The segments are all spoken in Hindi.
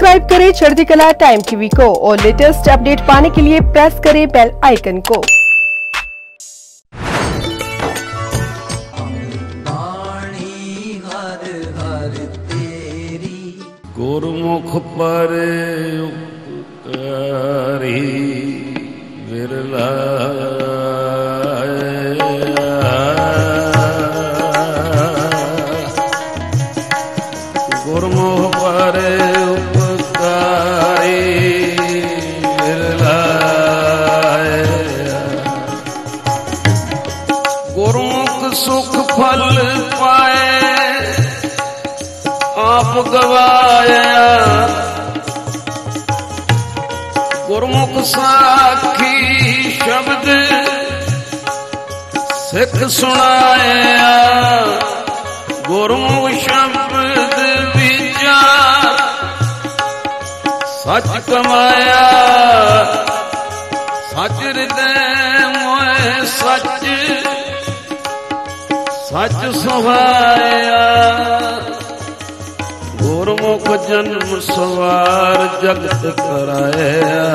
सब्सक्राइब करें चढ़दीकला टाइम टीवी को और लेटेस्ट अपडेट पाने के लिए प्रेस करें बेल आइकन को। गुरुमुख पर उपकारी विरला गवाया गुरमुख साखी शब्द सिख सुनाया गुरमुख शब्द बीजा सच कमाया सच हृदय मोय सच सच सुभाया गुरमुख जन्म सवार जगत कराया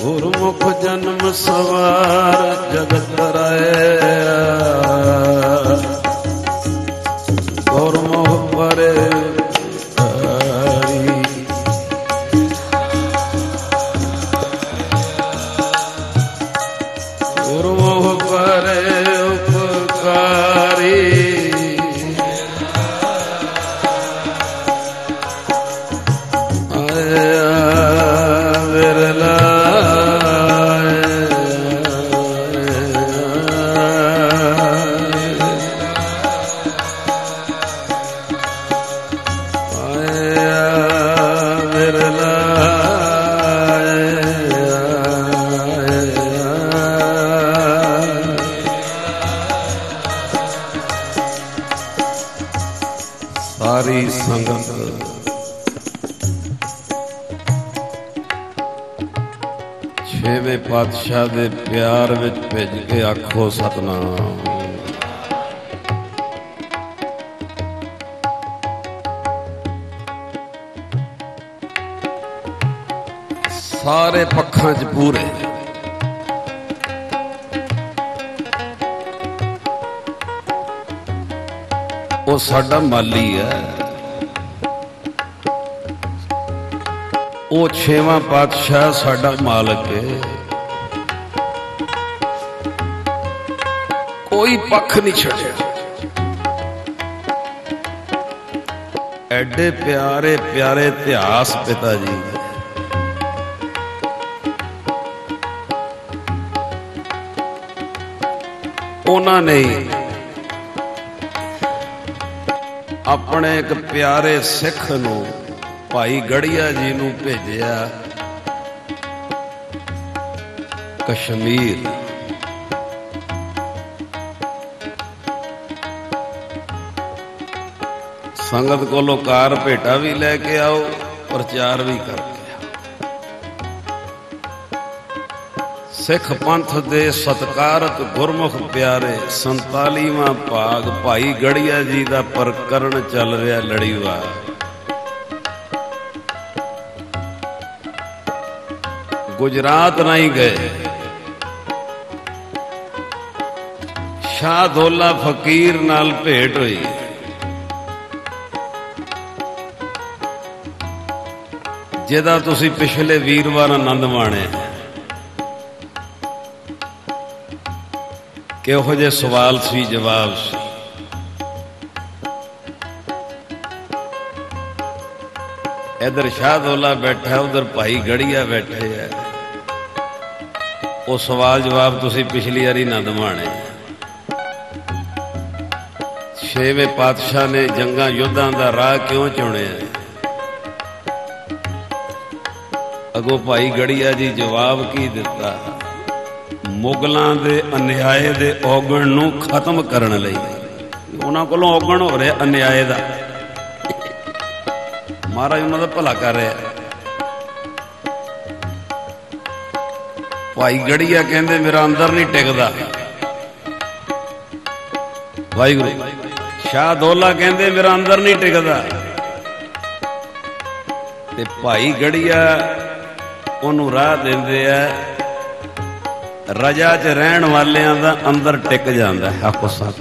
गुरमुख जन्म सवार जगत कराया गुरमुख परे पातशाह दे प्यार विच भिज के आखो सतनाम। सारे पक्खां च पूरे वो साडा माली है वो छेवां पातशाह साडा मालक है कोई पक्ष नहीं छोड़े। एडे प्यारे प्यारे इतिहास पिता जी उन्होंने अपने एक प्यारे सिख नू भाई गड़िया जी नू भेजिया कश्मीर। संगत कोलो कार भेटा भी लेके आओ प्रचार भी करके सिख पंथ दे सत्कारत गुरमुख प्यारे 47वां भाग भाई गड़िया जी का प्रकरण चल रहा लड़ीवार। गुजरात नहीं गए शाह दौला फकीर नाल भेंट हुई। जिदा तुसी पिछले वीरवार आनंद माणे किहो जे सवाल सी जवाब सी। इधर शाह दौला बैठा उधर भाई गड़िया बैठे है वो सवाल जवाब तुसी पिछली बारी आनंद माणे। छेवें पातशाह ने जंगा युद्धां दा राह क्यों चुने है अगो भाई गड़िया जी जवाब की दिता मुगलों के अन्याय के औगण नू खत्म करने लई उन्हां कोलों औगण हो रहा अन्याय का महाराज उन्हां दा भला कर रहा। भाई गड़िया कहंदे मेरा अंदर नहीं टिकदा वाहिगुरू। शाह दौला कहंदे मेरा अंदर नहीं टिकदा ते भाई गड़िया ओनू राह देंदे आ, रजा च रहण वालियां दा अंदर टिक जांदा है हक सच।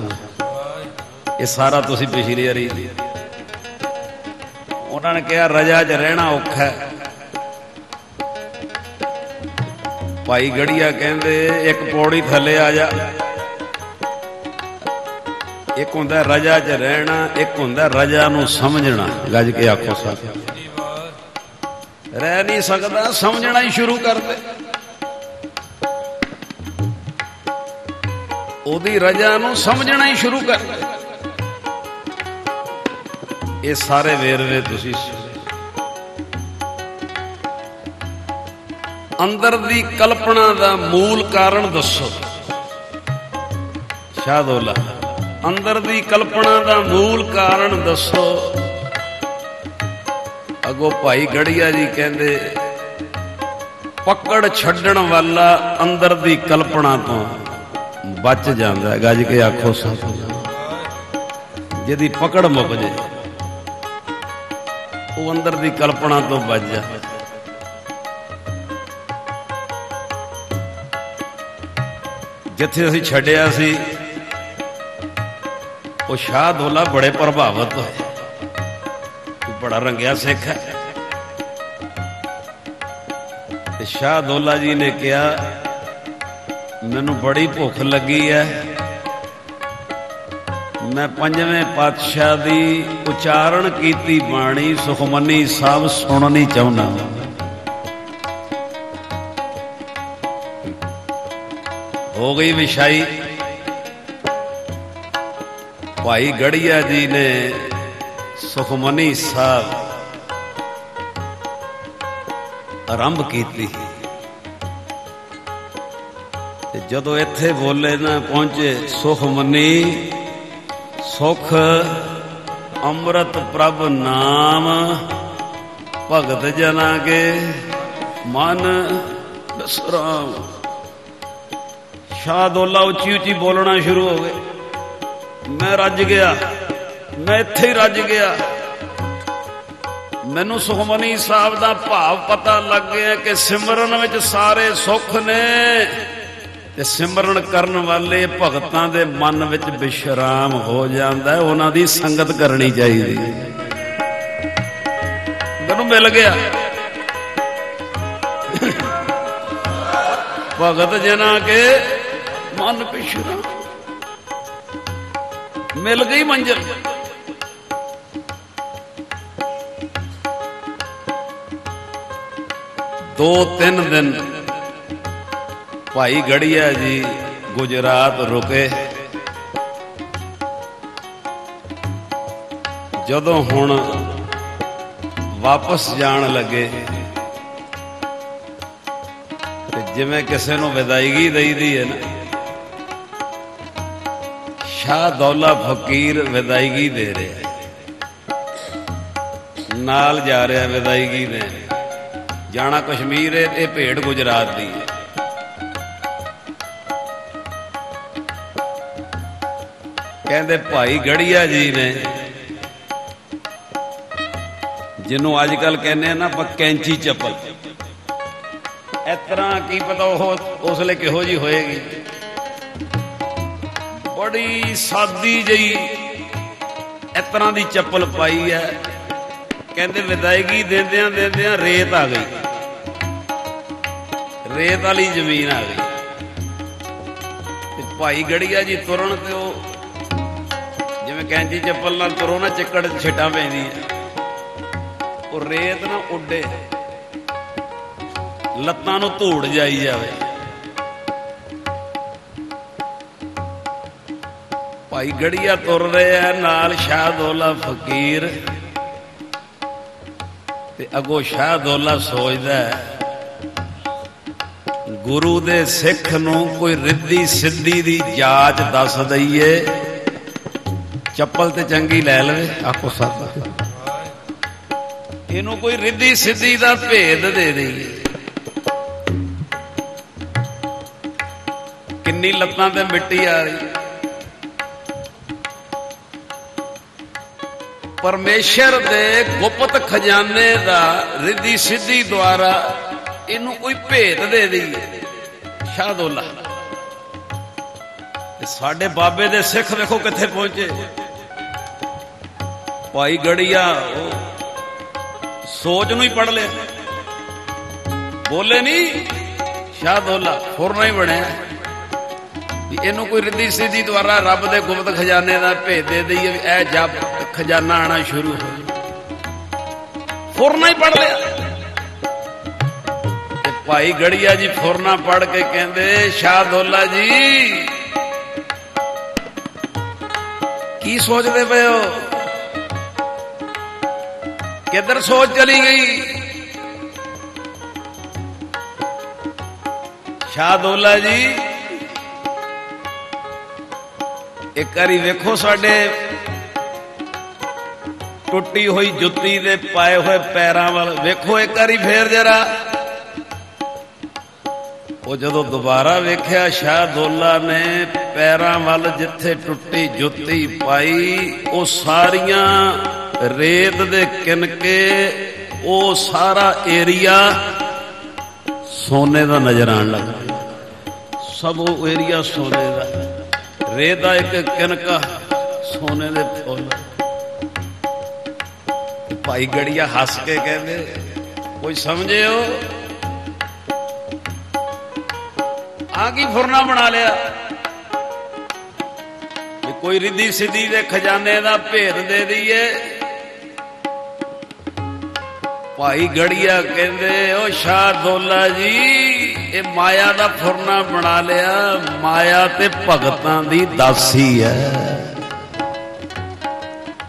ये सारा तुसी पिछली वारी उन्होंने कहा रजा च रहना औखा है। भाई गड़िया कहंदे एक पौड़ी थले आ जा। एक हुंदा रजा च रहना, एक हुंदा रजा नूं समझना। गज के आखो साथ रह नहीं सकदा, समझना ही शुरू कर दे। ओदी रजा नूं समझना ही शुरू कर दे। ये सारे वेरवे तुसी अंदर दी कल्पना दा मूल कारण दसो। शाह दौला अंदर दी कल्पना दा मूल कारण दसो। अगो भाई गड़िया जी कहंदे पकड़ छड्डण वाला अंदर दी कल्पना तो बच जांदा है। गज के आखो सतनाम। जिहदी पकड़ मुक जे वो अंदर दी कल्पना तो बच जाए। जिथे असीं छड्डिया सी वो शाह दौला बड़े प्रभावित होए। बड़ा रंगिया सिख है। शाह दौला जी ने कहा मैनू बड़ी भुख लगी है, मैं पंजवें पातशाह दी उचारण कीती बाणी सुखमनी साहब सुननी चाहुंदा। हो गई विशाई। भाई गड़िया जी ने सुखमनी साहब आरंभ की। जदों इत्थे बोले ना पहुंचे सुखमनी सुख अमृत प्रभ नाम भगत जना के मन विश्राम। शाह दौला उची उची बोलना शुरू हो गए। मैं रज गया, मैं इत्थे ही रज गया। मैनू सुखमनी साहब का भाव पता लग गया कि सिमरन विच सारे सुख ने ते सिमरन करन वाले भगतां दे मन विच विश्राम हो जांदा है। उन्हां दी संगत करनी चाहिए। मैनू मिल गया भगत जना के मन पिछड़ा। मिल गई मंजिल। दो तीन दिन भाई गड़िया जी गुजरात रुके। जदों हुण वापस जान लगे जिवें किसे नूं विदाईगी दई दी है ना, शाह दौला फकीर विदाईगी दे रहे, नाल जा रहा विदाईगी दे। जाना कश्मीर है ते भेड़ गुजरात दी। कहंदे भाई गड़िया जी ने जिन्हों अजकल कहने ना पर कैंची चप्पल इस तरह की पता उसले किहो जी होएगी। बड़ी सादी जी इस तरह की चप्पल पाई है। कहते विदायगी देंदियां देंदियां रेत आ गई, रेत वाली जमीन आ गई। भाई गड़िया जी तुरन तो जिवें कैंची चप्पल नाल तुरो ना चिक्कड़ छिट्टां पैंदियां, वो रेत ना उड्डे लत्तां नूं धूड़ जाई जावे। भाई गड़िया तुर रहे हैं नाल शाह दौला फकीर ते अगो शाह दौला सोचदा है गुरु दे सिख नूं कोई रिद्धी सिद्धी दी जाच दस दईए, चप्पल ते चंगी लै लवे। आखो सत इनू कोई रिद्धी सिद्धी दा भेद दे दईए। किन्नी लत्तां ते मिट्टी आ रही परमेश्वर दे गुप्त खजाने दा रिद्धि सिद्धि द्वारा इनू कोई भेद दे दी शाह दौला। साडे बाबे दे सिख देखो किथे पहुंचे। भाई गड़िया सोच नू ही पढ़ ले, बोले नहीं शाह दौला होर नहीं बने। इनू कोई रिद्धि सिद्धि द्वारा रब दे गुप्त खजाने दा भेद दे दी ऐ जप खजाना आना शुरू हो फुरना ही पढ़ लिया। भाई गड़िया जी फुरना पढ़ के कहते शाह दौला जी की सोचते पे हो, किधर सोच चली गई। शाह दौला जी एक बारी वेखो साडे टुटी हुई जुत्ती दे पाए हुए पैरां वाल वेखो एक बारी फेर जरा। वो जदों दोबारा वेख्या शाह दौला ने पैरां वाल जिथे टुटी जुती पाई वो सारिया रेत दे किनके वो सारा एरिया सोने का नजर आने लगा। सब वो एरिया सोने का, रेत का एक किनका सोने दे फूल। भाई गड़िया हस के कहते कोई समझे हो आगी फुरना बना लिया। कोई रिद्धि सिद्धि दे खजाने दा भेद दे दीए। भाई गड़िया कहते ओ शाह दौला जी ये माया दा फुरना बना लिया, माया ते भगतां दी दासी है।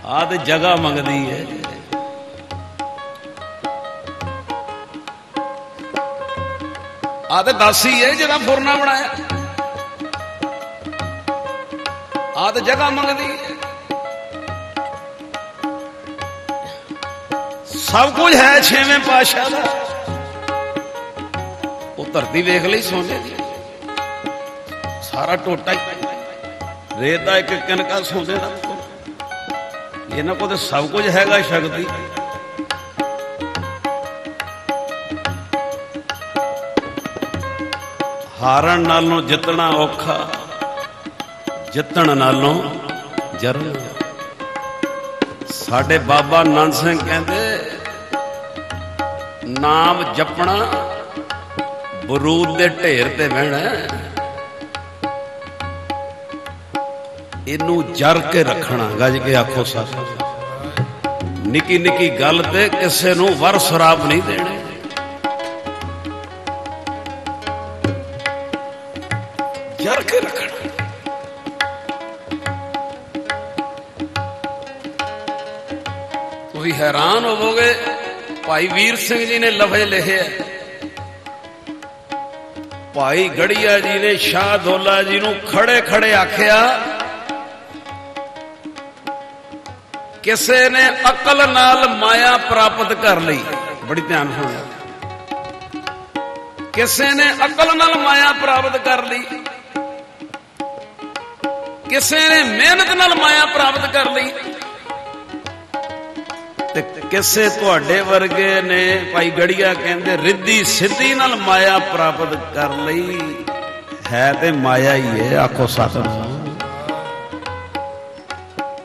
आ ते जगह मंगदी है। आदे दासी है जरा फुरना बनाया, आदे जगह मंगदी सब कुछ है। छेवें पाशाह वो धरती वेख ली सोने दी, सारा टोटा ही रेत एक कनका सोने दा। इन्हां कोल सब कुछ हैगा शक्ति। हारन नालों जितना औखा, जितन नालों जरूर। साडे बाबा नंद सिंह कहते नाम जपना बरूद दे ढेर ते बहना, इनू जर के रखना। गज के आखो साथ निकी निकी गल ते किसे नू वर शराब नहीं देने। हैरान होवोगे भाई वीर सिंह जी ने लफज लिखे, भाई गड़िया जी ने शाह दौला जी नू खड़े खड़े आख्या किसे ने अकल नाल माया प्राप्त कर ली। बड़ी ध्यान सुनो, किसे ने अकल नाल माया प्राप्त कर ली, किसे ने मेहनत नाल माया प्राप्त कर ली, किसे तुहाडे वर्गे ने भाई गड़िया कहते रिद्धि सिद्धि नाल माया प्राप्त कर लई। है ते माया ही है। आखो सतनाम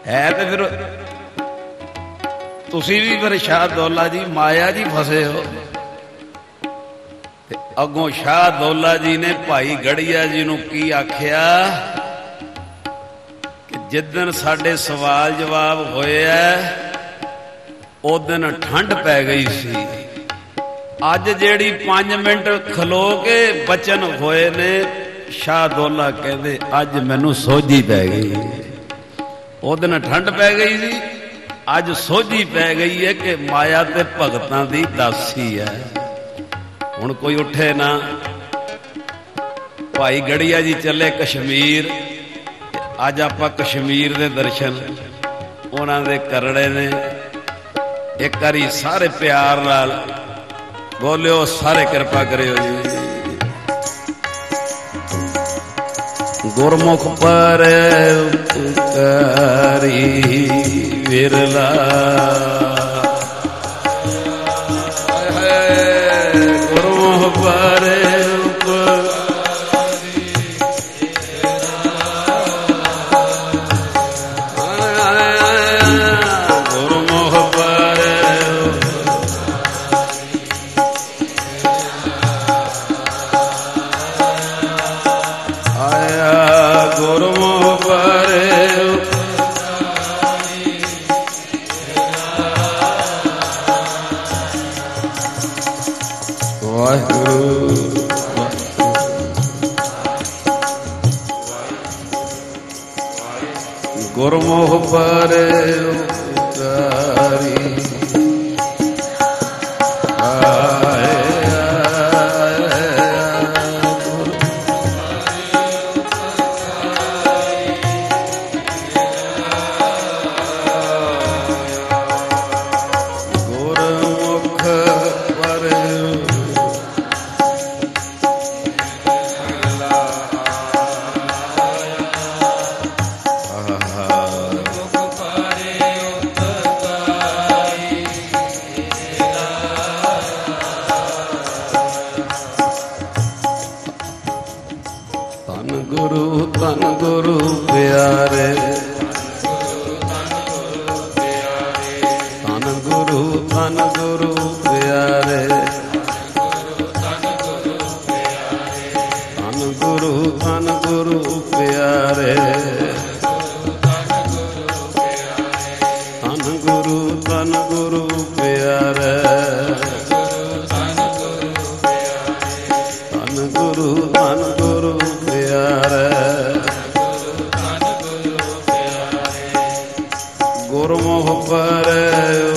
है ते फिर तुसी भी फिर शाह दौला जी माया जी फसे हो। अगों शाह दौला जी ने भाई गड़िया जी नू की आख्या कि जिदन साडे सवाल जवाब होए ओ दिन ठंड पै गई सी। अज जेड़ी 5 मिनट खलो के बचन होए ने शाह दौला कहते अज मैनू सोझी पै गई। ओ दिन ठंड पै गई सी, अज सोझी पै गई है कि माया ते भगतां दी दासी है। हुण कोई उठे ना। भाई गड़िया जी चले कश्मीर। अज आपां कश्मीर दे दर्शन उन्हां दे करड़े ने। एक बारी सारे प्यार नाल बोलियो, सारे कृपा करियो जी। गुरमुख पर उपकारी विरला गुरमुख पर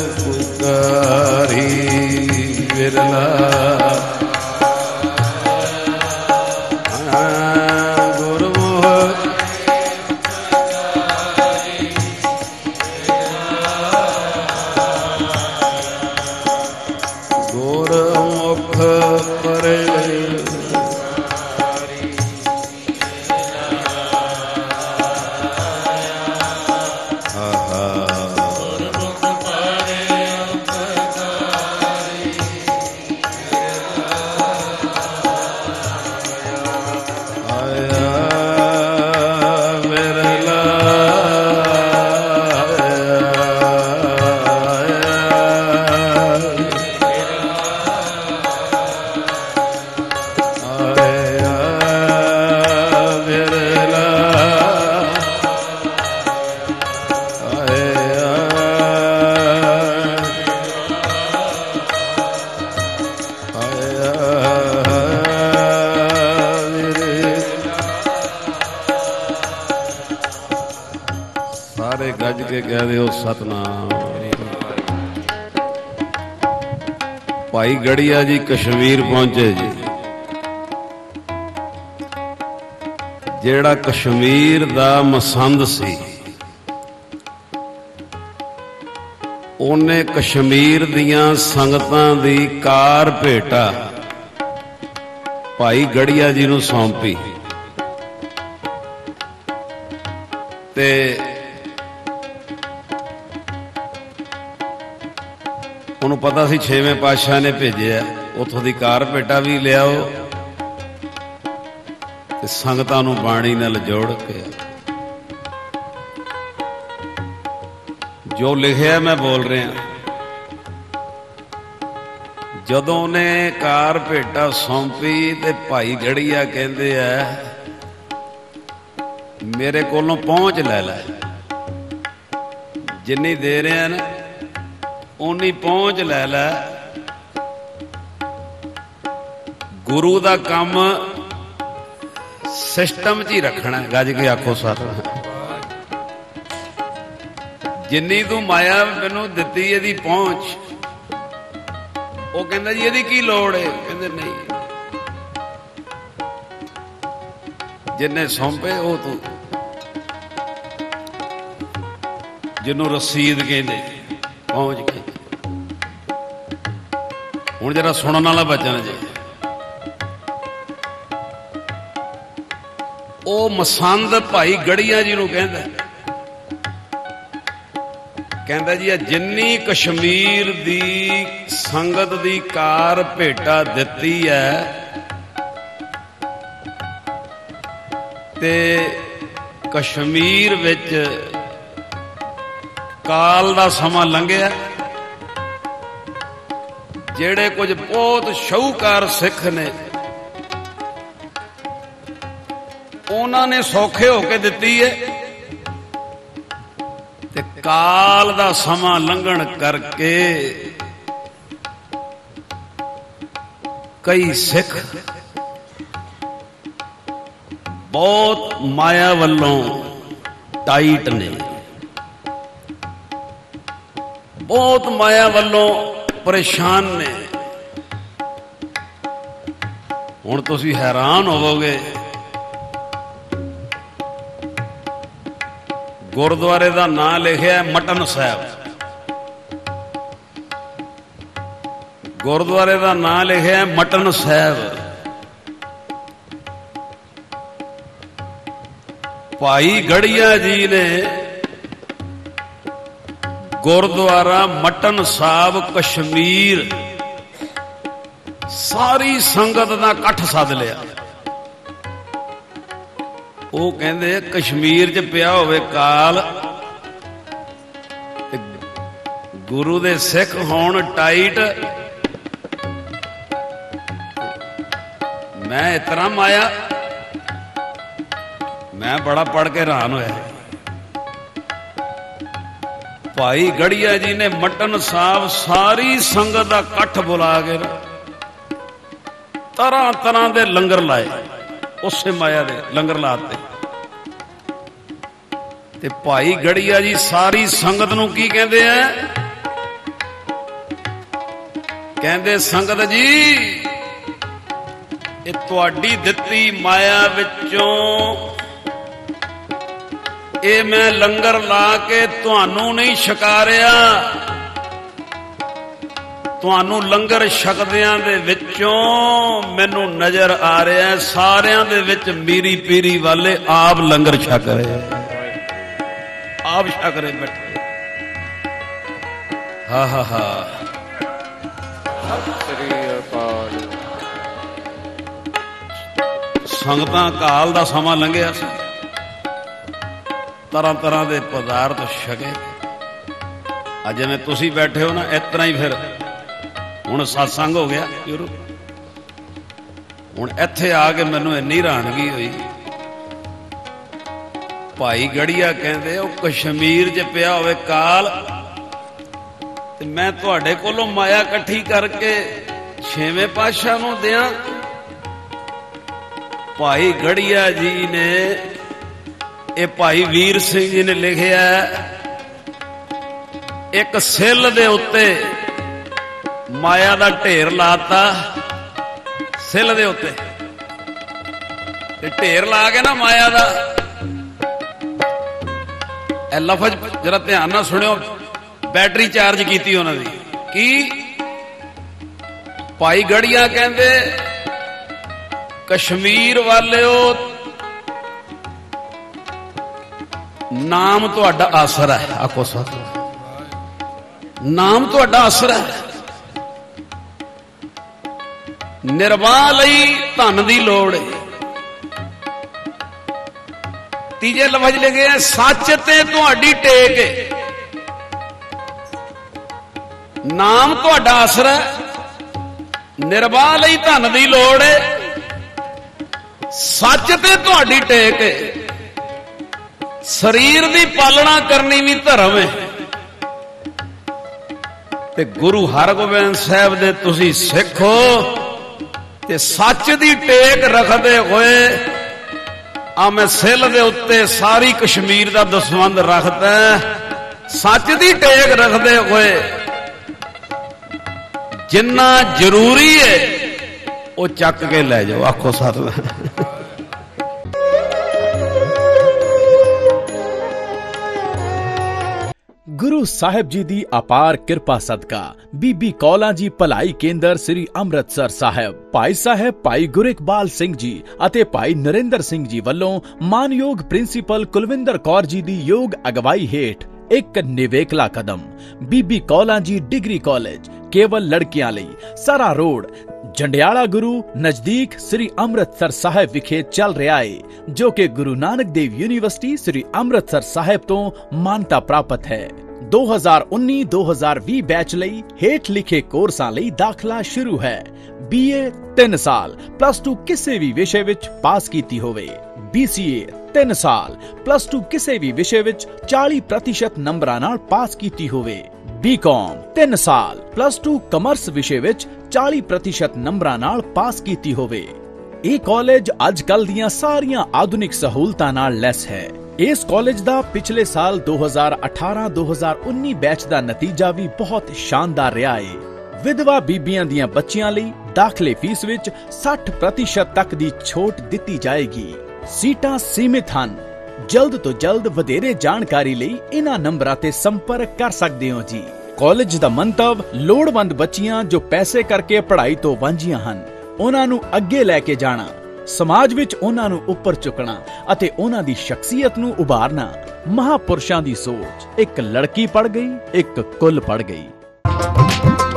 उपकारी भाई गड़िया जी कश्मीर पहुंचे जी। जेड़ा कश्मीर दा मसंद सी ओने कश्मीर दियां संगतां दी कार भेटा भाई गड़िया जी नूं सौंपी ते उन्होंने पता सी छेवें पातशाह ने भेजे उतों की कार भेटा भी लियाओ ते संगतां नूं बाणी नाल जोड़ के जो लिखिया मैं बोल रहा। जदों ने कार भेटा सौंपी ते भाई गड़िया कहते हैं मेरे कोलों पहुंच लै लै जिन्नी दे रहे हैं ना उन्नी पहुंच लै लै। गुरु दा काम सिस्टम च ही रखना है। गज के आखो सर जिनी तू माया मैनू दिती एदी पहुंच वो कहंदा जी एदी की लोड़ है कहंदे नहीं जिन्ने सौंपे वो तू जिन्नू रसीद कहंदे पहुंच गए। हूँ जरा सुनने वाला बचना चाहिए ਉਹ ਮਸੰਦ ਭਾਈ ਗੜੀਆਂ ਜੀ ਨੂੰ ਕਹਿੰਦਾ ਕਹਿੰਦਾ ਜੀ ਆ ਜਿੰਨੀ ਕਸ਼ਮੀਰ ਦੀ ਸੰਗਤ ਦੀ ਕਾਰ ਭੇਟਾ ਦਿੱਤੀ ਹੈ ते कश्मीर विच काल दा समा लंघिया जेड़े कुछ बहुत शाहूकार सिख ने उन्हां ने सौखे होके दिती है ते काल दा समा लंघण करके कई सिख बहुत माया वालों टाइट ने बहुत माया वालों परेशान ने हुण तुसीं हैरान होवोगे गुरुद्वारे का नां लिखिया मटन साहिब गुरुद्वारे का नां लिखिया मटन साहिब भाई गड़िया जी ने गुरुद्वारा मटन साहब कश्मीर सारी संगत का इकट्ठ सद लिया वो कहंदे कश्मीर च पिया होवे काल गुरु दे सिख होण टाइट मैं इतना माया मैं बड़ा पढ़ के हैरान होया भाई गड़िया जी ने मटन साहब सारी संगत का कट्ठ बुला के तरह तरह के लंगर लाए उस माया दे लंगर लाते ते भाई गड़िया जी सारी संगत नूं की कहते हैं कहते संगत जी ये तुहाडी दित्ती माया विचों ये मैं लंगर ला के तुहानू नहीं छकारिया तुहानू लंगर छकदियां दे विचों मैनू नजर आ रहा है सारियां दे विच मीरी पीरी वाले आप लंगर छक रहे आप छक रहे बैठे हा हा हा संगतां काल दा समा लंघिया सी तरह तरह के पदार्थ छके अज जिवें तुसीं बैठे हो ना इस तरह ही फिर हुण सत्संग हो गया शुरू हुण इत्थे आके मैनूं इन्नी हैरानगी होई भाई गड़िया कहंदे ओ कश्मीर च पिया होवे काल ते मैं तुहाडे कोलों माया इकट्ठी करके छेवें पातशाह नूं दियां भाई गड़िया जी ने ये भाई वीर सिंह जी ने लिखिया एक सिल दे उत्ते माया दा ढेर लाता सिल दे उत्ते ढेर ला के ना माया दा ए लफज जरा ध्यान ना सुनियो बैटरी चार्ज कीती उन्हां दी की भाई गड़िया कहंदे कश्मीर वाले ओ नाम तो आसरा है आखो साथी नाम तो आसरा है निर्वाह लई धन की लोड़ है तीजे लफज लिखे है सच ते तुहाडी टेक है नाम तो आसरा है निर्वाह लई धन की लोड़ है सच ते तुहाडी टेक है शरीर की पालना करनी भी धर्म है ते गुरु हरगोबिंद साहब दे तुसी सिख हो ते सच की टेक रखते हुए आ मैं सिल दे उत्ते सारी कश्मीर का दसवंध रखता सच की टेक रखते हुए जिन्ना जरूरी है वो चक के ले जाओ आखो साथ गुरु गुरु साहिब जी दी अपार कृपा सदका बीबी कौला जी भलाई केंद्र श्री अमृतसर साहिब भाई साहब भाई गुरइकबाल सिंह जी अते भाई नरेंद्र सिंह जी वल्लों मानयोग प्रिंसीपल कुलविंदर कौर जी दी योग अगवाई हेठ एक निवेकला कदम बीबी कौला जी डिग्री कॉलेज केवल लड़कियां लई सारा रोड जंडियाला गुरु नजदीक श्री अमृतसर साहिब विखे चल रहा है, जो कि गुरु नानक देव यूनिवर्सिटी श्री अमृतसर साहिब तो मान्यता प्राप्त है। 2019-2020 बैच लई हेठ लिखे कोर्सां लई दाखला शुरू है। BA 3 साल, +2 किसी भी विषय विच पास कीती होवे। BCA 3 साल, +2 किसी भी विषय विच 40% नंबरां नाल पास कीती होवे। B.Com 3 साल, +2 कमर्स विषय विच 40% नंबरां नाल पास कीती होवे। ए कॉलेज अजकल दियां सारियां आधुनिक सहूलतां नाल लैस है। इस कॉलेज दा पिछले साल 2018-2019 बैच दा नतीजा भी बहुत शानदार रहा है। विधवा बीबियां दियां बच्चियां लई दाखले फीस विच 60% तक दी छूट दिती जाएगी। सीटां सीमित हन। जल्द तो जल्द वधेरे जानकारी लई इन्हां नंबरां ते संपर्क कर सकदे हो जी। कॉलेज दा मंतव लोड़वंद बच्चियां जो पैसे करके पढ़ाई तो वांझियां हन उन्हां नूं अग्गे लैके जाना, समाज विच उन्हां नूं उपर चुकना अते उन्हां दी शख्सियत नूं उभारना। महापुरुषां दी सोच, एक लड़की पढ़ गई एक कुल पढ़ गई।